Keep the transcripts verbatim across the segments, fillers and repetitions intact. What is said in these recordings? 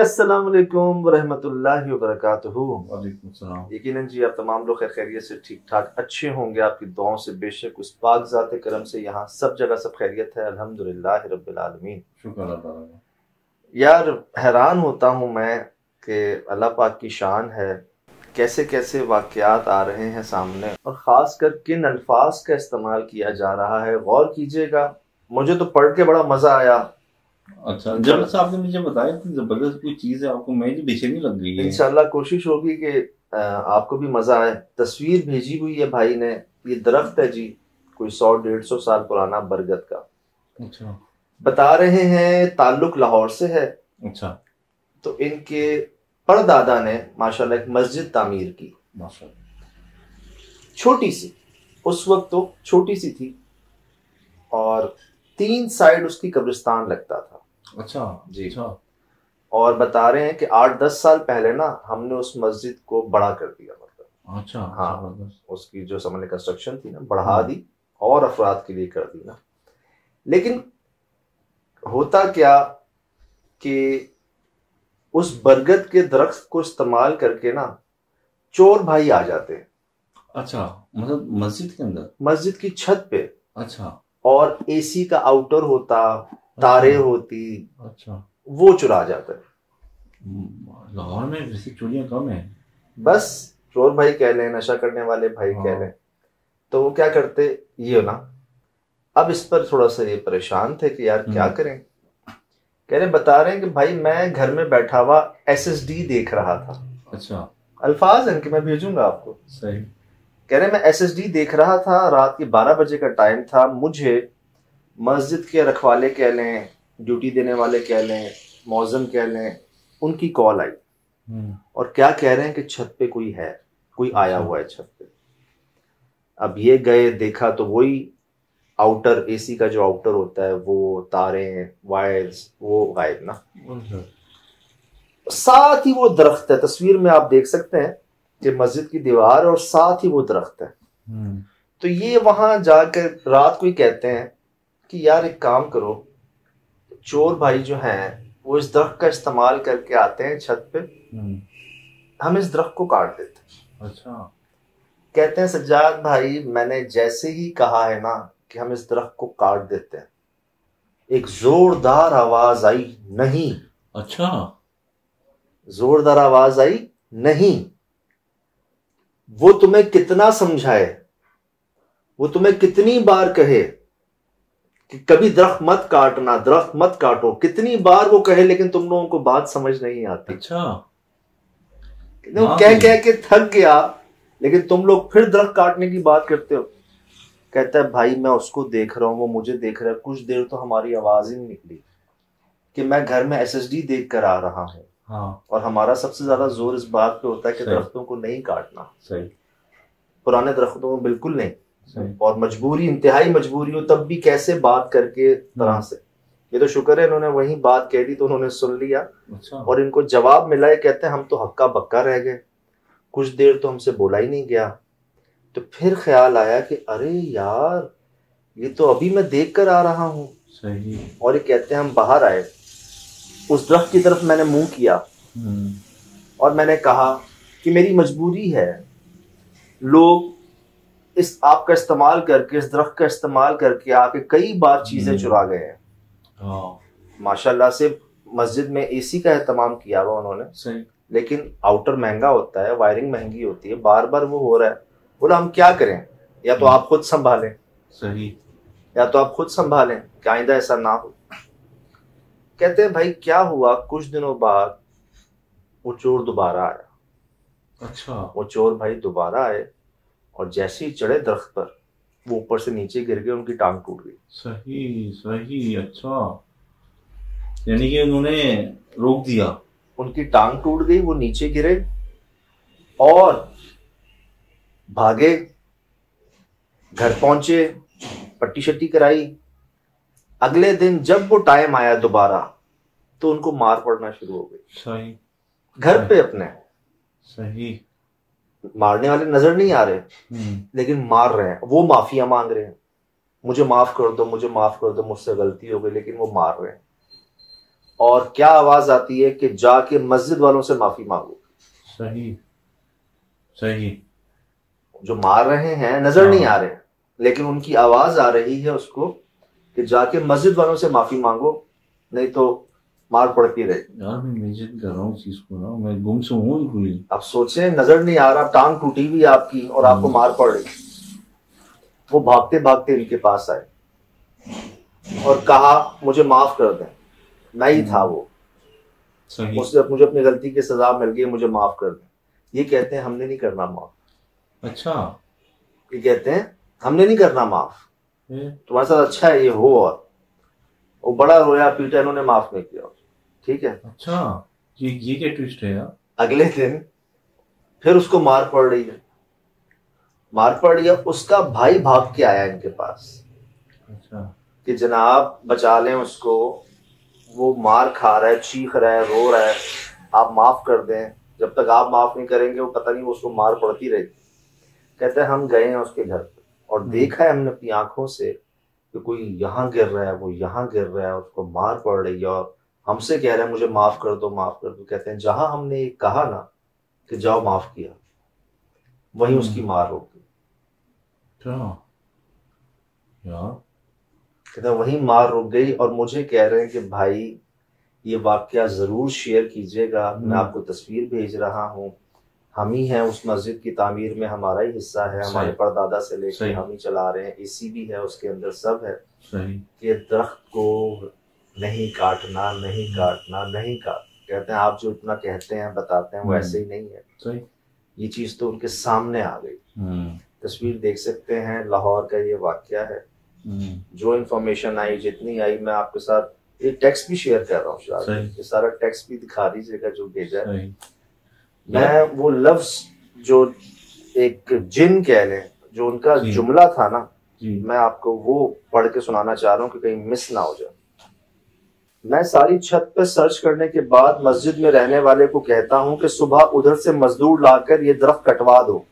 अस्सलाम वालेकुम रहमतुल्लाहि व बरकातहू। वालेकुम सलाम। यकीनन जी आप तमाम लोग खैर खैरियत से ठीक ठाक अच्छे होंगे, आपकी दुआओं से बेशक उस पाक जात करम से यहाँ सब जगह सब खैरियत है, अल्हम्दुलिल्लाह रब्बिल आलमीन। शुक्र अल्लाह। यार हैरान होता हूँ मैं कि अल्लाह पाक की शान है, कैसे कैसे वाक़यात आ रहे हैं सामने और ख़ास कर किन अल्फाज का इस्तेमाल किया जा रहा है, गौर कीजिएगा। मुझे तो पढ़ के बड़ा मज़ा आया। अच्छा, जब साहब ने मुझे बताया कि जबरदस्त कोई चीज़ है आपको, मेरी बेचैनी लग रही है। इंशाल्लाह कोशिश होगी कि आपको भी मज़ा आए। तस्वीर भेजी हुई है भाई ने, ये दरख्त है जी कोई सौ डेढ़ सौ साल पुराना बरगद का। अच्छा। बता रहे हैं ताल्लुक लाहौर से है। अच्छा। तो इनके परदादा ने माशाल्लाह एक मस्जिद तामीर की, माशाल्लाह छोटी सी, उस वक्त तो छोटी सी थी, और तीन साइड उसकी कब्रिस्तान लगता था। अच्छा जी। अच्छा। और बता रहे हैं कि आठ दस साल पहले ना हमने उस मस्जिद को बड़ा कर दिया, मतलब। अच्छा। हाँ, उसकी जो समझने कंस्ट्रक्शन थी ना बढ़ा दी और अफराद के लिए कर दी ना। लेकिन होता क्या कि उस बरगद के दरख्त को इस्तेमाल करके ना चोर भाई आ जाते हैं। अच्छा, मतलब मस्जिद के अंदर, मस्जिद की छत पे। अच्छा। और एसी का आउटर होता, तारे होती। अच्छा। वो चुरा जाते हैं। लाहौर में वैसे चोरियां कम है, बस चोर भाई कह लें, नशा करने वाले भाई कह लें। तो वो क्या करते ये ना, अब इस पर थोड़ा सा ये परेशान थे कि यार क्या करें। कह रहे, बता रहे हैं कि भाई मैं घर में बैठा हुआ एस एस डी देख रहा था। अच्छा। अल्फाज इनके मैं भेजूंगा आपको। सही। कह रहे मैं एस एस डी देख रहा था, रात के बारह बजे का टाइम था। मुझे मस्जिद के रखवाले कह लें, ड्यूटी देने वाले कह लें, मौजम कह लें, उनकी कॉल आई और क्या कह रहे हैं कि छत पे कोई है, कोई आया हुआ है छत पे। अब ये गए, देखा तो वही आउटर, एसी का जो आउटर होता है वो, तारे, वायर्स, वो गायब ना। साथ ही वो दरख्त है, तस्वीर में आप देख सकते हैं कि मस्जिद की दीवार और साथ ही वो दरख्त है। तो ये वहां जाकर रात को ही कहते हैं कि यार एक काम करो, चोर भाई जो हैं वो इस दरख्त का इस्तेमाल करके आते हैं छत पे, हम इस दरख्त को काट देते हैं। अच्छा। कहते हैं सज्जाद भाई मैंने जैसे ही कहा है ना कि हम इस दरख्त को काट देते हैं, एक जोरदार आवाज आई नहीं। अच्छा। जोरदार आवाज आई नहीं। वो तुम्हें कितना समझाए, वो तुम्हें कितनी बार कहे कि कभी दरख्त मत काटना, दरख्त मत काटो, कितनी बार वो कहे, लेकिन तुम लोगों को बात समझ नहीं आती। अच्छा। वो कह कह के थक गया, लेकिन तुम लोग फिर दरख्त काटने की बात करते हो। कहता है भाई मैं उसको देख रहा हूँ, वो मुझे देख रहा है, कुछ देर तो हमारी आवाज ही नहीं निकली कि मैं घर में एस एस डी देख कर आ रहा हूँ। हाँ। और हमारा सबसे ज्यादा जोर इस बात पे होता है कि दरख्तों को नहीं काटना। सही। पुराने दरख्तों को बिल्कुल नहीं। सही। और मजबूरी, इंतहाई मजबूरी हो तब भी कैसे बात करके तरह से, ये तो शुक्र है इन्होंने वही बात कह दी तो उन्होंने सुन लिया। अच्छा। और इनको जवाब मिला है, कहते हैं हम तो हक्का बक्का रह गए, कुछ देर तो हमसे बोला ही नहीं गया। तो फिर ख्याल आया कि अरे यार ये तो अभी मैं देख कर आ रहा हूँ। और ये कहते हैं हम बाहर आए, उस दरख्त की तरफ मैंने मुंह किया और मैंने कहा कि मेरी मजबूरी है, लोग इस आपका इस्तेमाल करके, इस दरख्त का इस्तेमाल करके आके कई बार चीजें चुरा गए हैं। माशाल्लाह से मस्जिद में एसी का एहतमाम किया हुआ उन्होंने। सही। लेकिन आउटर महंगा होता है, वायरिंग महंगी होती है, बार बार वो हो रहा है। बोला हम क्या करें, या तो आप खुद संभालें। सही। या तो आप खुद संभालें कि आइंदा ऐसा ना हो। कहते हैं भाई क्या हुआ, कुछ दिनों बाद वो चोर दोबारा आया। अच्छा। वो चोर भाई दोबारा आए और जैसे ही चढ़े दरख्त पर, वो ऊपर से नीचे गिर गए, उनकी टांग टूट गई। सही सही। अच्छा, यानी कि उन्होंने रोक दिया, उनकी टांग टूट गई, वो नीचे गिरे और भागे। घर पहुंचे, पट्टी शट्टी कराई। अगले दिन जब वो टाइम आया दोबारा तो उनको मार पड़ना शुरू हो गई। सही। घर पे अपने। सही। मारने वाले नजर नहीं आ रहे, लेकिन मार रहे हैं। वो माफिया मांग रहे हैं, मुझे माफ कर दो, मुझे माफ कर दो, मुझसे गलती हो गई, लेकिन वो मार रहे हैं। और क्या आवाज आती है कि जाके मस्जिद वालों से माफी मांगो। सही सही, जो मार रहे हैं नजर नहीं आ रहे लेकिन उनकी आवाज आ रही है उसको कि जाके मस्जिद वालों से माफी मांगो नहीं तो मार पड़ती रहेगी। यार मैं इमेजिन कर रहा हूँ चीज को ना, मैं गुम से हूँ। आप सोचें नजर नहीं आ रहा, टांग टूटी हुई आपकी और आपको मार पड़ रही। वो भागते भागते इनके पास आए और कहा मुझे माफ कर दें, मैं ही था वो, मुझसे मुझे अपनी गलती की सजा मिल गई, मुझे माफ कर दें। ये कहते हैं हमने नहीं करना माफ। अच्छा, ये कहते हैं हमने नहीं करना माफ, तुम्हारे साथ अच्छा है ये हो। और वो बड़ा रोया पीटा, इन्होंने माफ नहीं किया। ठीक है, अच्छा ये ये क्या ट्विस्ट है यार। अगले दिन फिर उसको मार पड़ रही है, मार पड़ रही है। उसका भाई भाग के आया इनके पास। अच्छा। कि जनाब बचा लें उसको, वो मार खा रहा है, चीख रहा है, रो रहा है, आप माफ कर दें। जब तक आप माफ नहीं करेंगे वो पता नहीं वो उसको मार पड़ती रहेगी। कहते हैं हम गए हैं उसके घर पे और देखा है हमने अपनी आंखों से कि कोई यहाँ गिर रहा है, वो यहाँ गिर रहा है, उसको मार पड़ रही है और हमसे कह रहा है मुझे माफ कर दो, माफ कर दो। कहते हैं जहां हमने ये कहा ना कि जाओ माफ किया, वहीं उसकी मार हो गई। कहते हैं वहीं मार रुक गई और मुझे कह रहे हैं कि भाई ये वाकया जरूर शेयर कीजिएगा, मैं आपको तस्वीर भेज रहा हूँ। हम ही हैं उस मस्जिद की तामीर में, हमारा ही हिस्सा है, हमारे परदादा से लेकर हम ही चला रहे हैं, एसी भी है उसके अंदर, सब है। कि दरख्त को नहीं काटना, नहीं काटना, नहीं काटना। कहते हैं आप जो इतना कहते हैं बताते हैं वो ऐसे ही नहीं है। सही। ये चीज तो उनके सामने आ गई। तस्वीर देख सकते हैं, लाहौर का ये वाकया है। जो इन्फॉर्मेशन आई जितनी आई मैं आपके साथ ये टेक्स्ट भी शेयर कर रहा हूँ, शायद सारा टेक्स्ट भी दिखा दीजिएगा जो भेजा है। मैं वो लफ्ज जो एक जिन कह लें जो उनका जुमला था ना, मैं आपको वो पढ़ के सुनाना चाह रहा हूँ कि कहीं मिस ना हो जाए। मैं सारी छत पे सर्च करने के बाद मस्जिद में रहने वाले को कहता हूँ कि सुबह उधर से मजदूर लाकर ये दरख्त कटवा दो।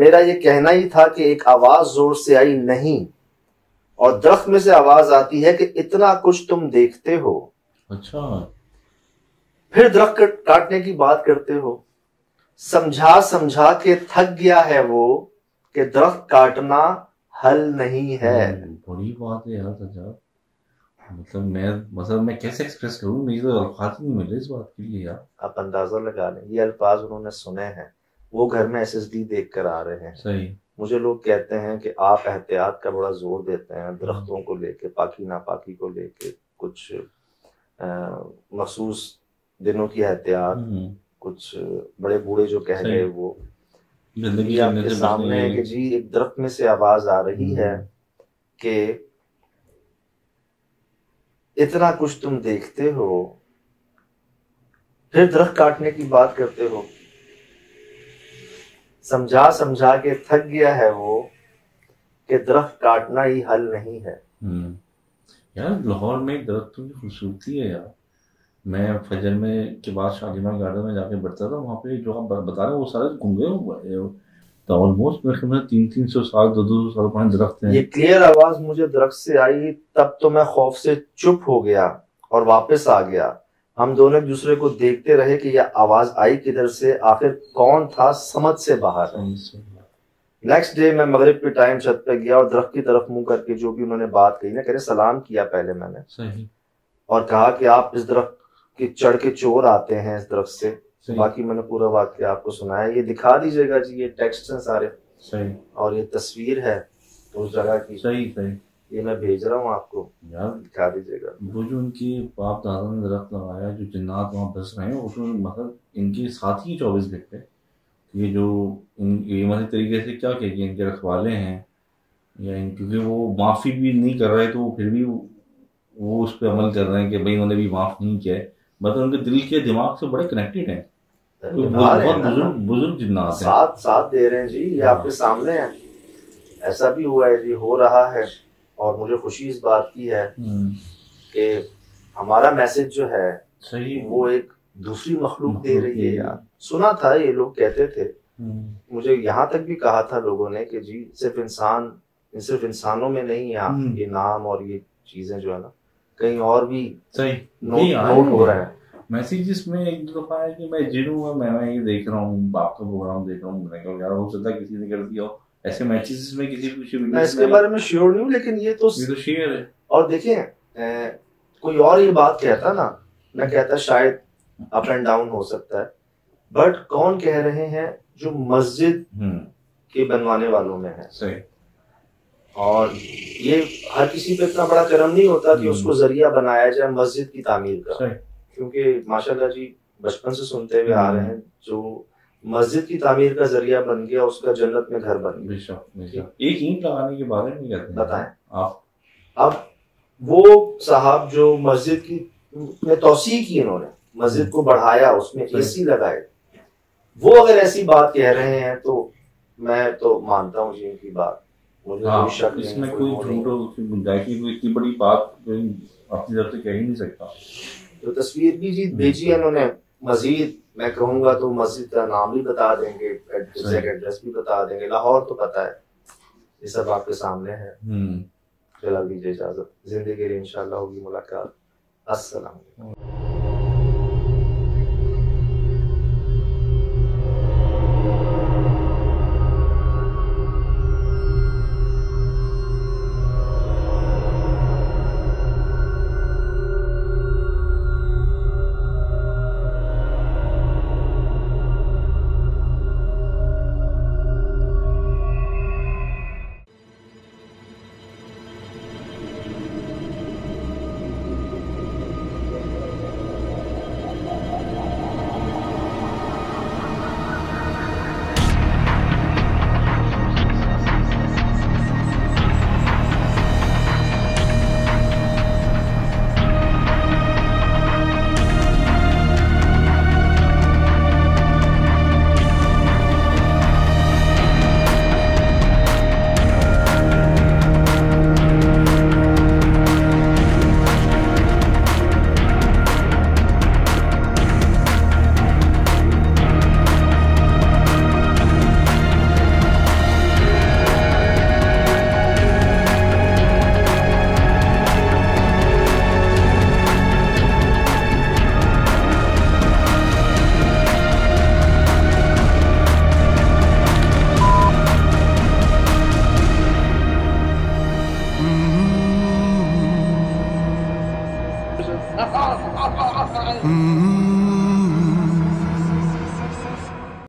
मेरा ये कहना ही था कि एक आवाज जोर से आई नहीं, और दरख्त में से आवाज आती है कि इतना कुछ तुम देखते हो। अच्छा। फिर दरख्त काटने की बात करते हो। समझा समझा के थक गया है वो कि दरख्त काटना हल नहीं है। बड़ी बात है यार सजाद, मतलब मैं मतलब मैं कैसे एक्सप्रेस करूं, मुझे तो अल्फाज नहीं मिले इस बात के लिए यार। आप अंदाजा लगा लें ये अल्फाज उन्होंने सुने हैं, वो घर में एसएसडी देख कर आ रहे हैं। सही। मुझे लोग कहते हैं कि आप एहतियात का बड़ा जोर देते हैं दरख्तों को लेके, पाकी नापाकी को लेके, कुछ मखसूस दिनों की एहतियात, कुछ बड़े बूढ़े जो कह गए वो जिंदगी आपके सामने है कि जी एक दरख्त में से आवाज आ रही है कि इतना कुछ तुम देखते हो। फिर दरख्त काटने की बात करते हो। समझा समझा के थक गया है वो कि दरख्त काटना ही हल नहीं है। यार लाहौर में दरख्तों की खूबसूरती है यार। मैं फजर में के बाद शालीमा गार्डन में जाके बैठता था, वहाँ पे जो आप बता रहे हो वो सारे घूम गए हुआ है। तो ऑलमोस्ट मेरे ख्याल में तीन तीन सौ साल दो दो सौ पाँच दरख्त हैं। ये क्लियर आवाज मुझे दरख्त से आई, तब तो मैं खौफ से चुप हो गया और वापस आ गया। हम दोनों एक दूसरे को देखते रहे कि यह आवाज आई किधर से, आखिर कौन था, समझ से बाहर। नेक्स्ट डे मैं मगरिब के टाइम छत पे गया और दरख्त की तरफ मुंह करके जो भी उन्होंने बात कही ना, कह रहे सलाम किया पहले मैंने और कहा कि आप इस दरख्त कि चढ़ के चोर आते हैं इस दरख्त से। बाकी मैंने पूरा वाक्य आपको सुनाया, ये दिखा दीजिएगा जी, ये टेक्स्ट हैं सारे। सही। और ये तस्वीर है उस जगह की। सही सही, ये मैं भेज रहा हूँ आपको, दिखा दीजिएगा। वो जो उनकी बाप दादा ने दरख्त लगाया, जो जिन्नात वहाँ बस रहे हैं, उसमें मतलब इनके साथ ही चौबीस घंटे ये जो इन तरीके से क्या कहेगी इनके रखवाले हैं या क्योंकि वो माफी भी नहीं कर रहे तो फिर भी वो उस पर अमल कर रहे हैं कि भाई उन्होंने भी माफ नहीं किया है। मतलब उनके दिल के दिमाग से बड़े कनेक्टेड हैं, बहुत बुजुर्ग जिन्नात हैं, साथ साथ दे रहे हैं जी। ये आपके सामने है, ऐसा भी हुआ है जी, हो रहा है। और मुझे खुशी इस बात की है कि हमारा मैसेज जो है सही वो एक दूसरी मखलूक दे रही है यार। सुना था ये लोग कहते थे, मुझे यहाँ तक भी कहा था लोगों ने कि जी सिर्फ इंसान सिर्फ इंसानों में नहीं है ये नाम और ये चीजें जो है ना, कहीं और भी सही नोट हो रहा है। मैसेजेस में एक दो दफा है कि मैं जिनूं मैं मैं ये देख रहा हूँ, बाप का प्रोग्राम देख रहा हूँ, यार हो सकता है किसी ने कर दिया हो। ऐसे मैचेस में किसी कुछ मैं इसके बारे में श्योर नहीं हूँ, लेकिन ये तो ये तो शेयर है। और देखें कोई और ये बात कहता ना, मैं कहता शायद अप एंड डाउन हो सकता है, बट कौन कह रहे हैं जो मस्जिद के बनवाने वालों में है सही। और ये हर किसी पे इतना बड़ा करम नहीं होता कि उसको जरिया बनाया जाए मस्जिद की तामीर का, क्योंकि माशाल्लाह जी बचपन से सुनते हुए आ रहे हैं जो मस्जिद की तामीर का जरिया बन गया उसका जन्नत में घर बन गया। एक ईंट लगाने के बारे में कहते हैं बताएं आप। अब वो साहब जो मस्जिद की में तौसी की, इन्होंने मस्जिद को बढ़ाया, उसमें एसी लगाए, वो अगर ऐसी बात कह रहे हैं तो मैं तो मानता हूँ जी इनकी बात, मुझे कोई शक नहीं, इसमें कोई गुंजाइश नहीं। कोई इतनी बड़ी बात अपनी तरफ से कह ही नहीं सकता। तो तस्वीर भी जी भेजी है इन्होंने, मजीद मैं कहूँगा तो मस्जिद का नाम भी बता देंगे, एड्रेस भी बता देंगे, लाहौर तो पता है, ये सब आपके सामने है। चला दीजिए इजाजत, जिंदगी इंशाल्लाह होगी मुलाकात, अस्सलाम वालेकुम।